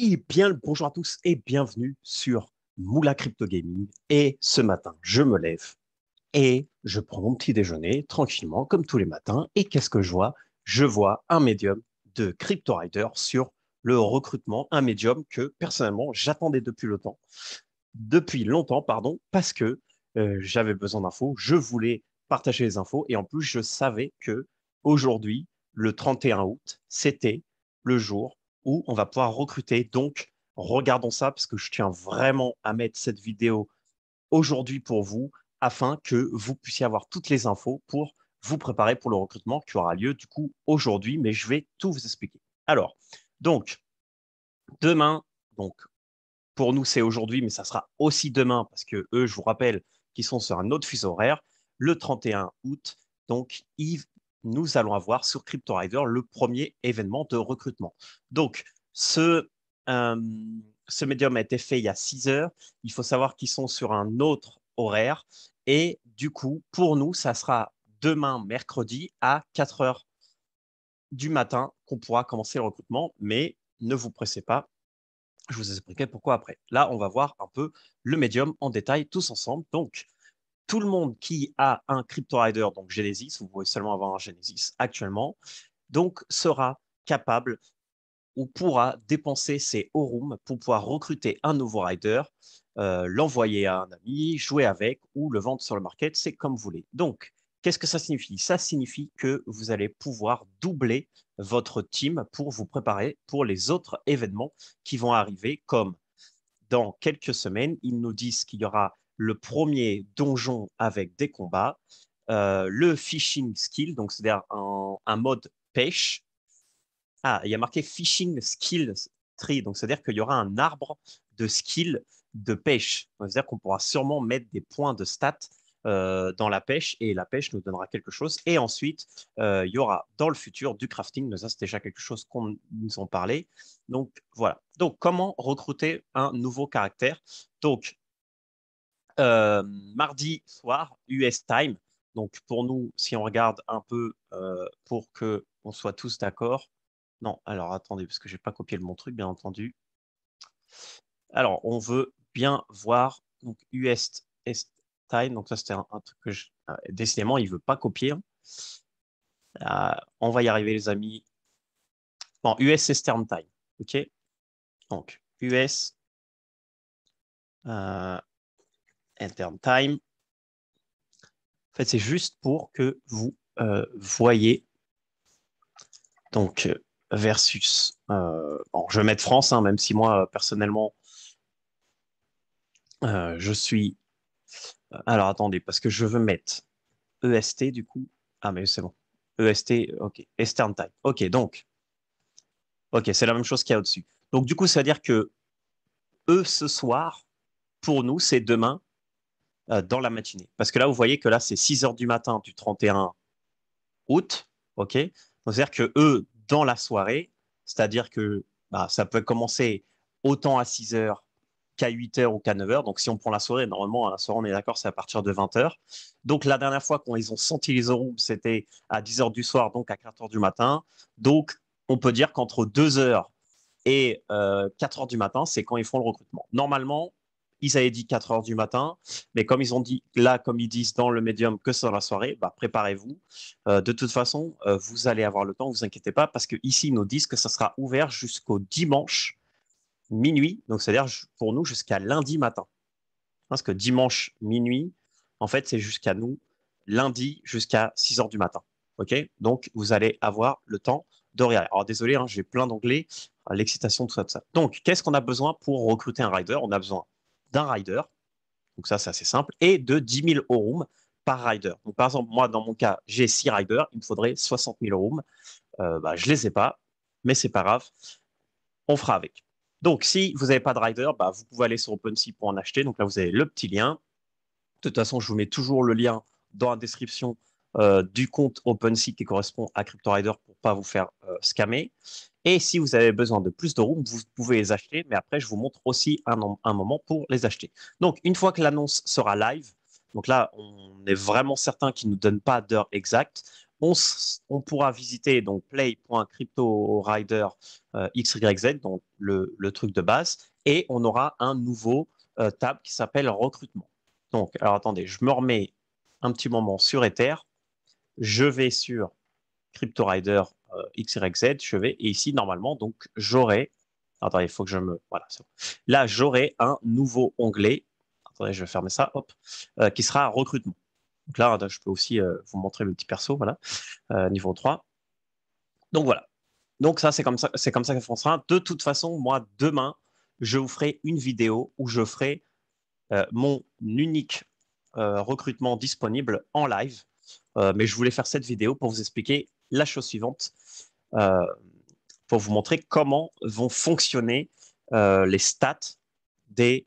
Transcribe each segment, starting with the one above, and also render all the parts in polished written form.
Eh bien, bonjour à tous et bienvenue sur Moula Crypto Gaming. Et ce matin, je me lève et je prends mon petit déjeuner tranquillement, comme tous les matins. Et qu'est-ce que je vois? Je vois un médium de Crypto Raiders sur le recrutement, un médium que personnellement, j'attendais depuis longtemps, parce que j'avais besoin d'infos. Je voulais partager les infos et en plus, je savais que aujourd'hui, le 31 août, c'était le jour où on va pouvoir recruter. Donc, regardons ça parce que je tiens vraiment à mettre cette vidéo aujourd'hui pour vous afin que vous puissiez avoir toutes les infos pour vous préparer pour le recrutement qui aura lieu du coup aujourd'hui, mais je vais tout vous expliquer. Alors, donc, demain, donc pour nous, c'est aujourd'hui, mais ça sera aussi demain parce que eux, je vous rappelle qu'ils sont sur un autre fuseau horaire, le 31 août, donc Yves, nous allons avoir sur Crypto Raiders le premier événement de recrutement. Donc, ce médium a été fait il y a 6 heures. Il faut savoir qu'ils sont sur un autre horaire. Et du coup, pour nous, ça sera demain, mercredi, à 4 heures du matin qu'on pourra commencer le recrutement. Mais ne vous pressez pas. Je vous expliquerai pourquoi après. Là, on va voir un peu le médium en détail tous ensemble. Donc, tout le monde qui a un Crypto Raider, donc Genesis, vous pouvez seulement avoir un Genesis actuellement, donc sera capable ou pourra dépenser ses $AURUM pour pouvoir recruter un nouveau Raider, l'envoyer à un ami, jouer avec ou le vendre sur le market, c'est comme vous voulez. Donc, qu'est-ce que ça signifie? Ça signifie que vous allez pouvoir doubler votre team pour vous préparer pour les autres événements qui vont arriver, comme dans quelques semaines, ils nous disent qu'il y aura le premier donjon avec des combats, le phishing skill, donc c'est-à-dire un mode pêche. Ah, il y a marqué phishing skill tree, donc c'est-à-dire qu'il y aura un arbre de skill de pêche. C'est-à-dire qu'on pourra sûrement mettre des points de stats dans la pêche et la pêche nous donnera quelque chose. Et ensuite, il y aura dans le futur du crafting, mais ça c'est déjà quelque chose qu'on nous en parlait. Donc voilà. Donc comment recruter un nouveau caractère? Donc mardi soir, US time. Donc, pour nous, si on regarde un peu pour qu'on soit tous d'accord. Non, alors attendez, parce que je n'ai pas copié mon truc, bien entendu. Alors, on veut bien voir donc, US time. Donc, ça, c'était un truc que je... Décidément, il ne veut pas copier. On va y arriver, les amis. Bon, US Eastern time. OK. Donc, US... Intern time. En fait, c'est juste pour que vous voyez. Donc, versus. Bon, je vais mettre France, hein, même si moi, personnellement, je suis. Alors, attendez, parce que je veux mettre EST du coup. Ah, mais c'est bon. EST, OK. Eastern time. OK, donc. OK, c'est la même chose qu'il y a au-dessus. Donc, du coup, ça veut dire que eux, ce soir, pour nous, c'est demain. Dans la matinée. Parce que là, vous voyez que là, c'est 6 heures du matin du 31 août. OK, c'est-à-dire que eux, dans la soirée, c'est-à-dire que bah, ça peut commencer autant à 6 heures qu'à 8 heures ou qu'à 9 heures. Donc, si on prend la soirée, normalement, à la soirée, on est d'accord, c'est à partir de 20 heures. Donc, la dernière fois qu'ils ont senti les $AURUM, c'était à 10 heures du soir, donc à 4 heures du matin. Donc, on peut dire qu'entre 2 heures et 4 heures du matin, c'est quand ils font le recrutement. Normalement, ils avaient dit 4 heures du matin, mais comme ils ont dit là, comme ils disent dans le médium que c'est dans la soirée, bah, préparez-vous. De toute façon, vous allez avoir le temps, ne vous inquiétez pas, parce qu'ici, ils nous disent que ça sera ouvert jusqu'au dimanche minuit, donc c'est-à-dire pour nous jusqu'à lundi matin. Parce que dimanche minuit, en fait, c'est jusqu'à nous, lundi jusqu'à 6 heures du matin. Okay, donc, vous allez avoir le temps de regarder. Alors, désolé, hein, j'ai plein d'onglets, l'excitation, tout ça, tout ça. Donc, qu'est-ce qu'on a besoin pour recruter un rider? On a besoin d'un rider, donc ça c'est assez simple, et de 10 000 $AURUM par rider. Donc par exemple, moi dans mon cas, j'ai 6 riders, il me faudrait 60 000 $AURUM. Bah, je ne les ai pas, mais c'est pas grave, on fera avec. Donc si vous n'avez pas de rider, bah, vous pouvez aller sur OpenSea pour en acheter. Donc là, vous avez le petit lien. De toute façon, je vous mets toujours le lien dans la description du compte OpenSea qui correspond à Crypto Raider pour ne pas vous faire scammer. Et si vous avez besoin de plus d'euros, vous pouvez les acheter. Mais après, je vous montre aussi un moment pour les acheter. Donc, une fois que l'annonce sera live, donc là, on est vraiment certain qu'ils ne nous donnent pas d'heure exacte. on pourra visiter donc play.crypto-rider xyz, donc le truc de base, et on aura un nouveau tab qui s'appelle recrutement. Donc, alors attendez, je me remets un petit moment sur Ether, je vais sur Crypto Rider xyz, je vais, et ici normalement, donc j'aurai, attendez, il faut que je me, voilà, c'est bon. Là, j'aurai un nouveau onglet, attendez, je vais fermer ça, hop, qui sera recrutement. Donc là, je peux aussi vous montrer le petit perso, voilà, niveau 3. Donc voilà. Donc ça, c'est comme ça, que ça fonctionnera. De toute façon, moi, demain, je vous ferai une vidéo où je ferai mon unique recrutement disponible en live. Mais je voulais faire cette vidéo pour vous expliquer la chose suivante, pour vous montrer comment vont fonctionner les stats des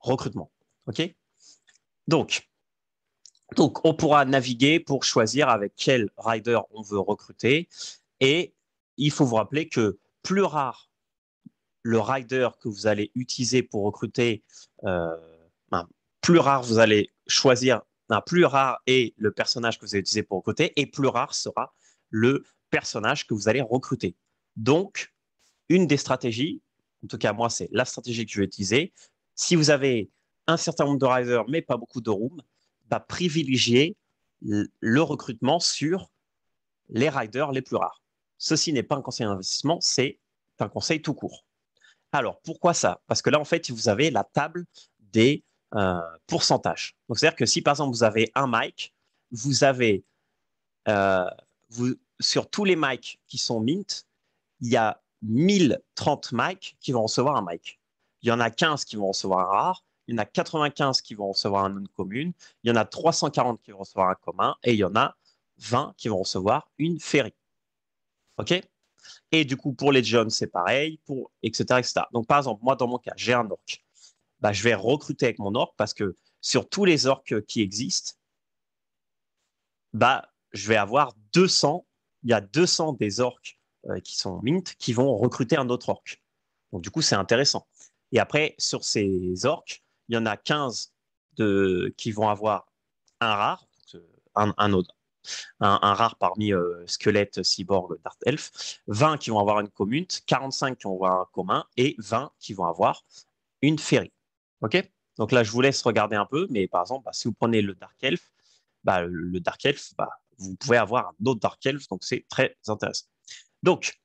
recrutements. OK? Donc, on pourra naviguer pour choisir avec quel rider on veut recruter. Et il faut vous rappeler que plus rare le rider que vous allez utiliser pour recruter, plus rare vous allez choisir, plus rare est le personnage que vous allez utiliser pour recruter et plus rare sera le personnage que vous allez recruter. Donc, une des stratégies, en tout cas moi c'est la stratégie que je vais utiliser, si vous avez un certain nombre de riders mais pas beaucoup d'AURUM, privilégier le recrutement sur les riders les plus rares. Ceci n'est pas un conseil d'investissement, c'est un conseil tout court. Alors, pourquoi ça? Parce que là, en fait, vous avez la table des pourcentages. Donc, c'est-à-dire que si, par exemple, vous avez un mic, vous avez, sur tous les mics qui sont mint, il y a 1030 mics qui vont recevoir un mic. Il y en a 15 qui vont recevoir un rare, il y en a 95 qui vont recevoir un non commune, il y en a 340 qui vont recevoir un commun et il y en a 20 qui vont recevoir une FAIRY. OK? Et du coup, pour les jeunes, c'est pareil, pour etc., etc. Donc, par exemple, moi, dans mon cas, j'ai un orc. Bah, je vais recruter avec mon orc parce que sur tous les orcs qui existent, bah, je vais avoir 200. Il y a 200 des orcs qui sont mint qui vont recruter un autre orc. Donc, du coup, c'est intéressant. Et après, sur ces orcs, il y en a 15 qui vont avoir un rare, un rare parmi squelette, cyborg, dart elf, 20 qui vont avoir une commune, 45 qui vont avoir un commun et 20 qui vont avoir une fairy. Okay, donc là, je vous laisse regarder un peu, mais par exemple, si vous prenez le dark elf, vous pouvez avoir un autre dark elf, donc c'est très intéressant. Donc,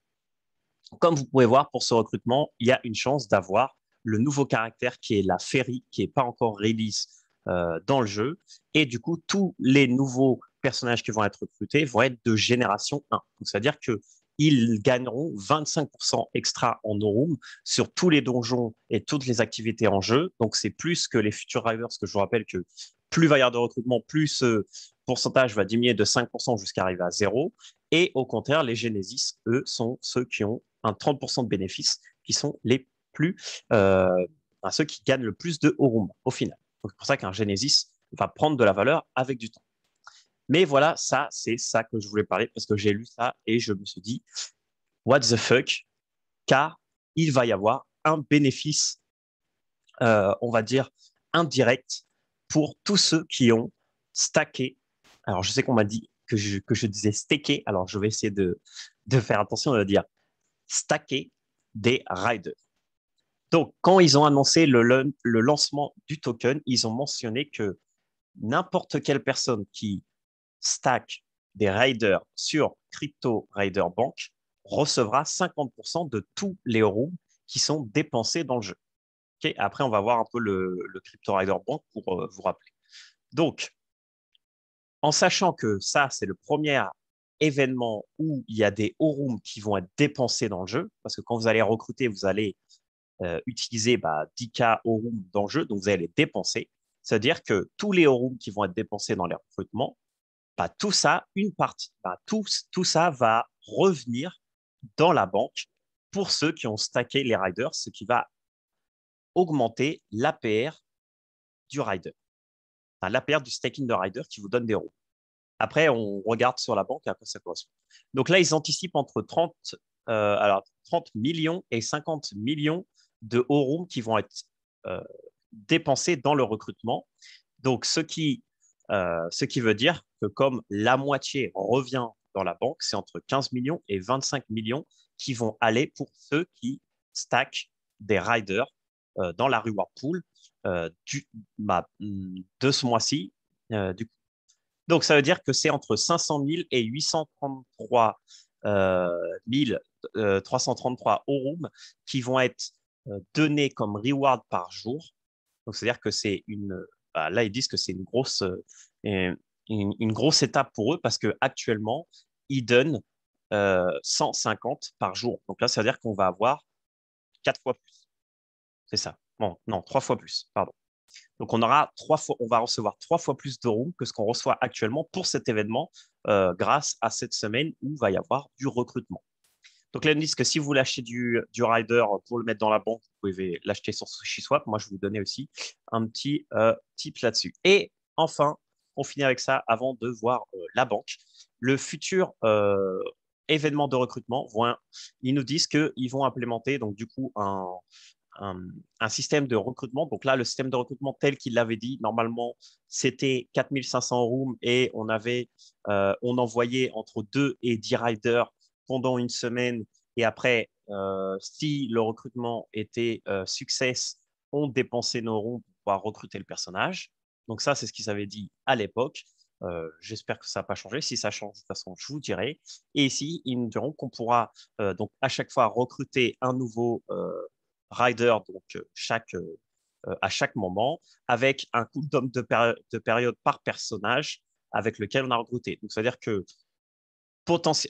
comme vous pouvez voir, pour ce recrutement, il y a une chance d'avoir le nouveau caractère qui est la fairy, qui n'est pas encore release dans le jeu. Et du coup, tous les nouveaux personnages qui vont être recrutés vont être de génération 1. C'est-à-dire qu'ils gagneront 25% extra en AURUM sur tous les donjons et toutes les activités en jeu. Donc, c'est plus que les futurs riders, parce que je vous rappelle que plus il va y avoir de recrutement, plus ce pourcentage va diminuer de 5% jusqu'à arriver à 0. Et au contraire, les Genesis, eux, sont ceux qui ont un 30% de bénéfices, qui sont les plus ceux qui gagnent le plus de AURUM au final. Donc c'est pour ça qu'un Genesis va prendre de la valeur avec du temps. Mais voilà, ça, c'est ça que je voulais parler parce que j'ai lu ça et je me suis dit what the fuck, car il va y avoir un bénéfice, on va dire, indirect pour tous ceux qui ont stacké. Alors je sais qu'on m'a dit que je disais stacké, alors je vais essayer de faire attention à dire stacker des riders. Donc, quand ils ont annoncé le lancement du token, ils ont mentionné que n'importe quelle personne qui stack des riders sur Crypto Raider Bank recevra 50% de tous les euros qui sont dépensés dans le jeu. Okay, après, on va voir un peu le Crypto Raider Bank pour vous rappeler. Donc, en sachant que ça, c'est le premier événement où il y a des AURUM qui vont être dépensés dans le jeu, parce que quand vous allez recruter, vous allez utiliser 10K AURUM dans le jeu, donc vous allez les dépenser. C'est-à-dire que tous les AURUM qui vont être dépensés dans les recrutements, tout ça va revenir dans la banque pour ceux qui ont stacké les riders, ce qui va augmenter l'APR du rider, enfin, l'APR du staking de rider qui vous donne des AURUM. Après, on regarde sur la banque et après, ça correspond. Donc là, ils anticipent entre 30 millions et 50 millions de AURUM qui vont être dépensés dans le recrutement. Donc, ceux qui Ce qui veut dire que comme la moitié revient dans la banque, c'est entre 15 millions et 25 millions qui vont aller pour ceux qui stackent des riders dans la reward pool de ce mois-ci. Donc, ça veut dire que c'est entre 500 000 et 833 333 ORUM qui vont être donnés comme reward par jour. Donc, c'est-à-dire que c'est une… là, ils disent que c'est une grosse étape pour eux parce qu'actuellement, ils donnent 150 par jour. Donc là, ça veut dire qu'on va avoir 4 fois plus. C'est ça. Bon, non, 3 fois plus, pardon. Donc, on va recevoir 3 fois plus d'ORUM que ce qu'on reçoit actuellement pour cet événement grâce à cette semaine où il va y avoir du recrutement. Donc là, ils disent que si vous l'achetez du rider pour le mettre dans la banque, vous pouvez l'acheter sur SushiSwap. Moi, je vous donnais aussi un petit tip là-dessus. Et enfin, on finit avec ça avant de voir la banque. Le futur événement de recrutement, ils nous disent qu'ils vont implémenter donc, du coup, un système de recrutement. Donc là, le système de recrutement tel qu'il l'avait dit, normalement, c'était 4500 ORUM et on envoyait entre 2 et 10 riders pendant une semaine et après, si le recrutement était success, on dépensait nos ronds pour pouvoir recruter le personnage. Donc ça, c'est ce qu'ils avaient dit à l'époque. J'espère que ça n'a pas changé. Si ça change, de toute façon, je vous dirai. Et ici, ils nous diront qu'on pourra donc à chaque fois recruter un nouveau rider donc, à chaque moment avec un cooldown de période par personnage avec lequel on a recruté. Donc, c'est-à-dire que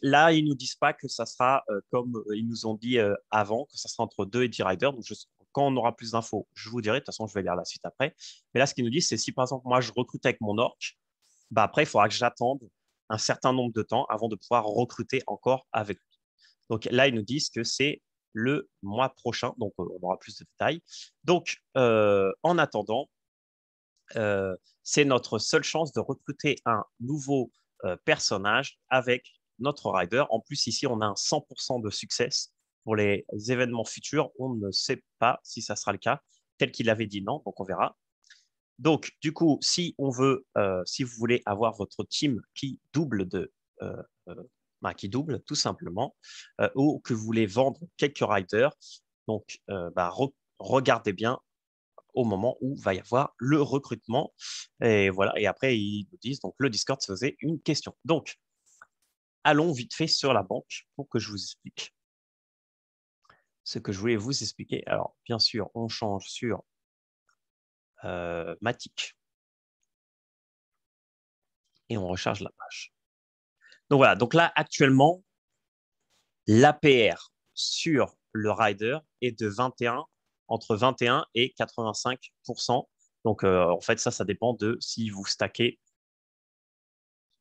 là, ils ne nous disent pas que ça sera comme ils nous ont dit avant, que ça sera entre 2 et 10 riders. Donc, quand on aura plus d'infos, je vous dirai. De toute façon, je vais lire la suite après. Mais là, ce qu'ils nous disent, c'est si par exemple, moi, je recrute avec mon orc, bah, après, il faudra que j'attende un certain nombre de temps avant de pouvoir recruter encore avec lui. Donc là, ils nous disent que c'est le mois prochain. Donc, on aura plus de détails. Donc, en attendant, c'est notre seule chance de recruter un nouveau personnage avec notre rider. En plus, ici, on a un 100% de succès pour les événements futurs. On ne sait pas si ça sera le cas, tel qu'il avait dit non, donc on verra. Donc, du coup, si vous voulez avoir votre team qui double tout simplement, ou que vous voulez vendre quelques riders, donc regardez bien au moment où va y avoir le recrutement. Et voilà. Et après, ils nous disent, donc le Discord se faisait une question. Donc, allons vite fait sur la banque pour que je vous explique ce que je voulais vous expliquer. Alors, bien sûr, on change sur Matic et on recharge la page. Donc, voilà. Donc là, actuellement, l'APR sur le rider est de entre 21 et 85%. Donc, en fait, ça dépend de si vous stackez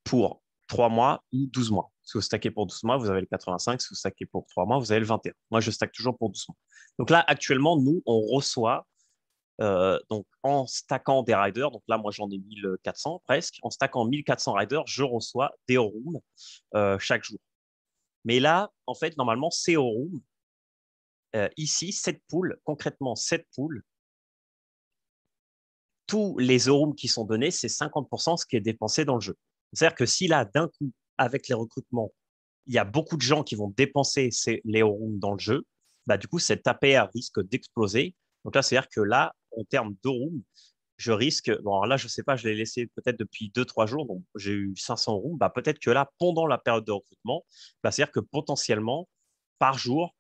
pour 3 mois ou 12 mois. Si vous stackez pour 12 mois, vous avez le 85. Si vous stackez pour 3 mois, vous avez le 21. Moi, je stack toujours pour 12 mois. Donc là, actuellement, nous, on reçoit, donc en stackant des riders, donc là, moi, j'en ai 1400 presque. En stackant 1400 riders, je reçois des ORUM chaque jour. Mais là, en fait, normalement, ces ORUM, ici, concrètement, cette pool, tous les ORUM qui sont donnés, c'est 50% ce qui est dépensé dans le jeu. C'est-à-dire que si là, d'un coup, avec les recrutements, il y a beaucoup de gens qui vont dépenser les ORUM dans le jeu, bah, du coup, cette APR risque d'exploser. Donc là, c'est-à-dire que là, en termes d'ORUM, je risque… Bon, alors là, je ne sais pas, je l'ai laissé peut-être depuis 2-3 jours, donc j'ai eu 500 ORUM. Bah, peut-être que là, pendant la période de recrutement, bah, c'est-à-dire que potentiellement, par jour,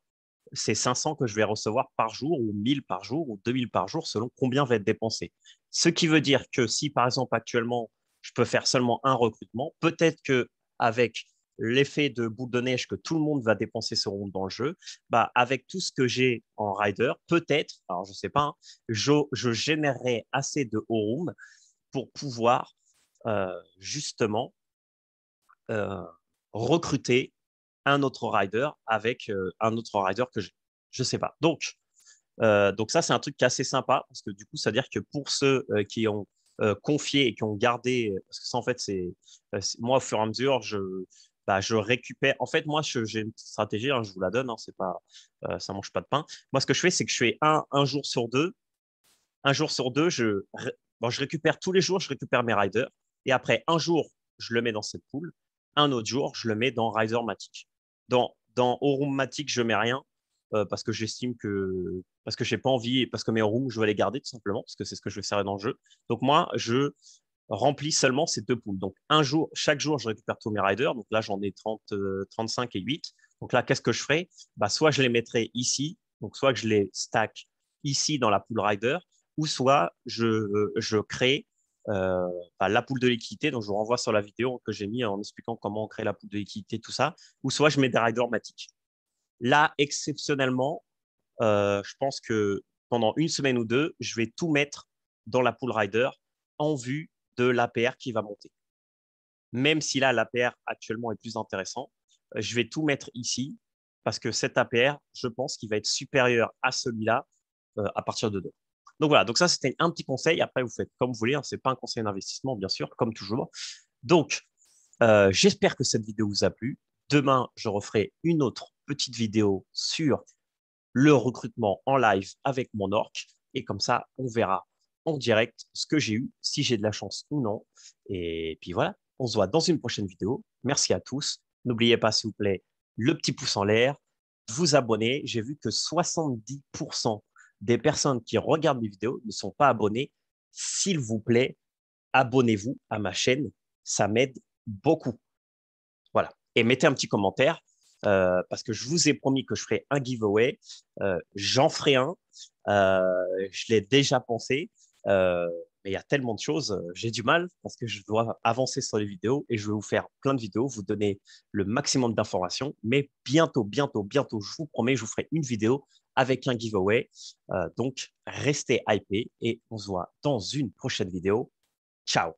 c'est 500 que je vais recevoir par jour ou 1000 par jour ou 2000 par jour selon combien va être dépensé. Ce qui veut dire que si, par exemple, actuellement, je peux faire seulement un recrutement, peut-être qu'avec l'effet de boule de neige que tout le monde va dépenser ce round dans le jeu, bah, avec tout ce que j'ai en rider, peut-être, alors je ne sais pas, hein, je générerai assez de ORUM pour pouvoir justement recruter un autre rider avec un autre rider que je ne sais pas. Donc ça, c'est un truc qui est assez sympa parce que du coup, ça veut dire que pour ceux qui ont confié et qui ont gardé, parce que ça, en fait, moi, au fur et à mesure, je récupère. En fait, moi, j'ai une petite stratégie, hein, je vous la donne, hein, c'est pas, ça ne mange pas de pain. Moi, ce que je fais, c'est que je fais un jour sur deux. Un jour sur deux, je récupère tous les jours, je récupère mes riders. Et après, un jour, je le mets dans cette pool. Un autre jour, je le mets dans Riser Matic. Dans Aurum Matic, je ne mets rien parce que j'estime que… Parce que je n'ai pas envie et parce que mes Aurum, je vais les garder tout simplement parce que c'est ce que je vais servir dans le jeu. Donc, moi, je remplis seulement ces deux pools. Donc, un jour, chaque jour, je récupère tous mes riders. Donc là, j'en ai 30, 35 et 8. Donc là, qu'est-ce que je ferai? Bah, soit je les mettrai ici, donc soit que je les stack ici dans la pool rider, ou soit je crée la pool de liquidité. Donc, je vous renvoie sur la vidéo que j'ai mis en expliquant comment on crée la pool de liquidité, tout ça. Ou soit je mets des riders Matic. Là, exceptionnellement, je pense que pendant une semaine ou deux, je vais tout mettre dans la pool rider en vue de l'APR qui va monter. Même si là, l'APR actuellement est plus intéressant, je vais tout mettre ici parce que cet APR, je pense qu'il va être supérieur à celui-là à partir de 2. Donc voilà, donc ça, c'était un petit conseil. Après, vous faites comme vous voulez. Hein. Ce n'est pas un conseil d'investissement, bien sûr, comme toujours. Donc, j'espère que cette vidéo vous a plu. Demain, je referai une autre petite vidéo sur le recrutement en live avec mon orc. Et comme ça, on verra en direct ce que j'ai eu, si j'ai de la chance ou non. Et puis voilà, on se voit dans une prochaine vidéo. Merci à tous. N'oubliez pas, s'il vous plaît, le petit pouce en l'air, vous abonner. J'ai vu que 70% des personnes qui regardent mes vidéos ne sont pas abonnées. S'il vous plaît, abonnez-vous à ma chaîne. Ça m'aide beaucoup. Voilà. Et mettez un petit commentaire parce que je vous ai promis que je ferai un giveaway. J'en ferai un. Je l'ai déjà pensé. Mais il y a tellement de choses, j'ai du mal parce que je dois avancer sur les vidéos et je vais vous faire plein de vidéos, vous donner le maximum d'informations. Mais bientôt, je vous promets, je vous ferai une vidéo avec un giveaway. Donc, restez hypés et on se voit dans une prochaine vidéo. Ciao!